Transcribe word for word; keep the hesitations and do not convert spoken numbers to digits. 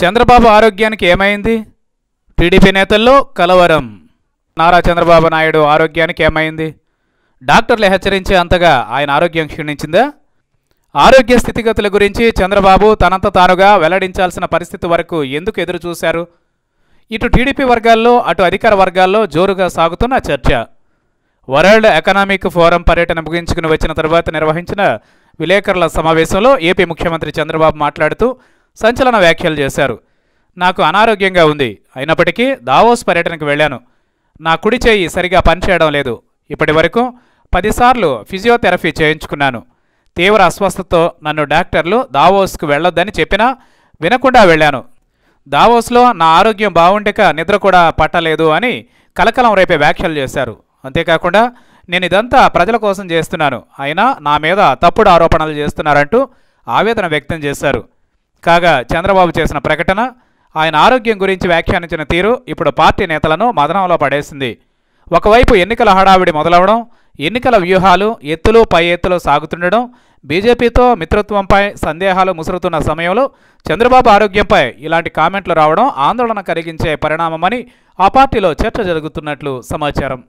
చంద్రబాబు ఆరోగ్యానికి ఏమైంది? టీడీపీ నేతల్లో కలవరం. నారా చంద్రబాబు నాయుడు ఆరోగ్యానికి ఏమైంది? డాక్టర్లు హెచ్చరించే అంతగా ఆయన ఆరోగ్యం క్షీణించిందా? ఆరోగ్య స్థితిగతుల గురించి చంద్రబాబు తనంత తానుగా వెల్లడించాల్సిన పరిస్థితి వరకు ఎందుకు ఎదురు చూశారు? ఇటు టీడీపీ వర్గాల్లో అటు అధికార వర్గాల్లో జోరుగా సాగుతున్న చర్చ. వరల్డ్ ఎకనామిక్ ఫోరం పర్యటన ముగించుకుని వచ్చిన తర్వాత నిర్వహించిన విలేకరుల సమావేశంలో ఏపీ ముఖ్యమంత్రి చంద్రబాబు మాట్లాడుతూ సంచలన వ్యాఖ్యలు చేశారు. నాకు అనారోగ్యంగా ఉంది, అయినప్పటికీ దావోస్ పర్యటనకు వెళ్ళాను. నా కుడి చేయి సరిగా పనిచేయడం లేదు. ఇప్పటి వరకు పదిసార్లు ఫిజియోథెరపీ చేయించుకున్నాను. తీవ్ర అస్వస్థతతో నన్ను డాక్టర్లు దావోస్కు వెళ్ళొద్దని చెప్పినా వినకుండా వెళ్ళాను. దావోస్లో నా ఆరోగ్యం బాగుండక నిద్ర కూడా పట్టలేదు అని కలకలం రేపే వ్యాఖ్యలు చేశారు. అంతేకాకుండా నేను ఇదంతా ప్రజల కోసం చేస్తున్నాను, అయినా నా మీద తప్పుడు ఆరోపణలు చేస్తున్నారంటూ ఆవేదన వ్యక్తం చేశారు. కాగా చంద్రబాబు చేసిన ప్రకటన, ఆయన ఆరోగ్యం గురించి వ్యాఖ్యానించిన తీరు ఇప్పుడు పార్టీ నేతలను మదనంలో పడేసింది. ఒకవైపు ఎన్నికల హడావిడి మొదలవడం, ఎన్నికల వ్యూహాలు ఎత్తులు పై ఎత్తులు సాగుతుండడం, బీజేపీతో మిత్రత్వంపై సందేహాలు ముసురుతున్న సమయంలో చంద్రబాబు ఆరోగ్యంపై ఇలాంటి కామెంట్లు రావడం ఆందోళన కలిగించే పరిణామమని ఆ పార్టీలో చర్చ జరుగుతున్నట్లు సమాచారం.